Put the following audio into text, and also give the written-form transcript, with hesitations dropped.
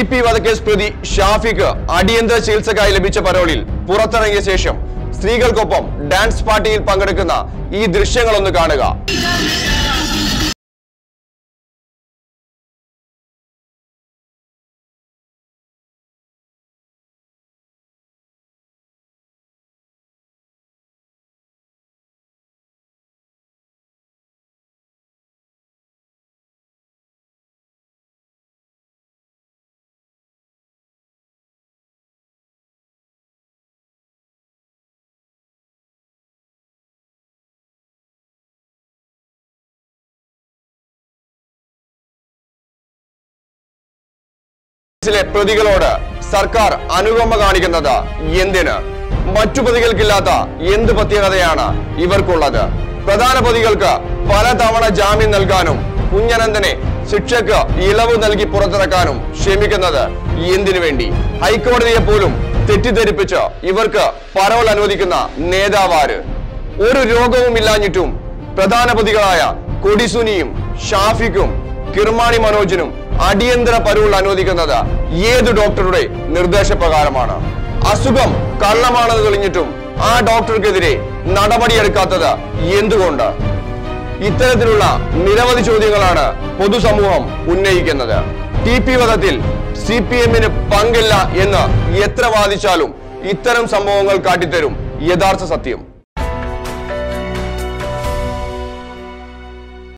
TP വധക്കേസ് പ്രതി ഷാഫിക്ക് അടിയന്തര ചികിത്സക്കായി ലഭിച്ച പരോളിൽ പുറത്തിറങ്ങിയ ശേഷം സ്ത്രീകൾക്കൊപ്പം ഡാൻസ് പാർട്ടിയിൽ പങ്കെടുക്കുന്ന ഈ ദൃശ്യങ്ങളൊന്ന് കാണുക. പ്രതികളോട് സർക്കാർ അനുകമ്പ കാണിക്കുന്നത് എന്തിന്? മറ്റു പ്രതികൾക്കില്ലാത്ത എന്ത് പ്രത്യേകതയാണ് ഇവർക്കുള്ളത്? പ്രധാന പ്രതികൾക്ക് പലതവണ ജാമ്യം നൽകാനും കുഞ്ഞനന്ദനെ ശിക്ഷക്ക് ഇളവ് നൽകി പുറത്തിറക്കാനും ക്ഷമിക്കുന്നത് എന്തിനു വേണ്ടി? ഹൈക്കോടതിയെ പോലും തെറ്റിദ്ധരിപ്പിച്ച് ഇവർക്ക് പരോൾ അനുവദിക്കുന്ന നേതാവാര്? ഒരു രോഗവും ഇല്ലാഞ്ഞിട്ടും പ്രധാന പ്രതികളായ കൊടിസുനിയും ഷാഫിക്കും കിർമാണി മനോജിനും അടിയന്തര പരോൾ അനുവദിക്കുന്നത് ഏത് ഡോക്ടറുടെ നിർദ്ദേശപ്രകാരമാണ്? അസുഖം കള്ളമാണെന്ന് തെളിഞ്ഞിട്ടും ആ ഡോക്ടർക്കെതിരെ നടപടിയെടുക്കാത്തത് എന്തുകൊണ്ട്? ഇത്തരത്തിലുള്ള നിരവധി ചോദ്യങ്ങളാണ് പൊതുസമൂഹം ഉന്നയിക്കുന്നത്. ടിപി വധത്തിൽ സിപിഎമ്മിന് പങ്കില്ല എന്ന് എത്ര വാദിച്ചാലും ഇത്തരം സംഭവങ്ങൾ കാട്ടിത്തരും യഥാർത്ഥ സത്യം.